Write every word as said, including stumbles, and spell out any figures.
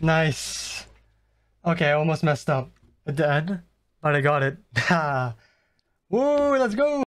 Nice. Okay, I almost messed up. Dead, but I got it. Ha. Woo, let's go.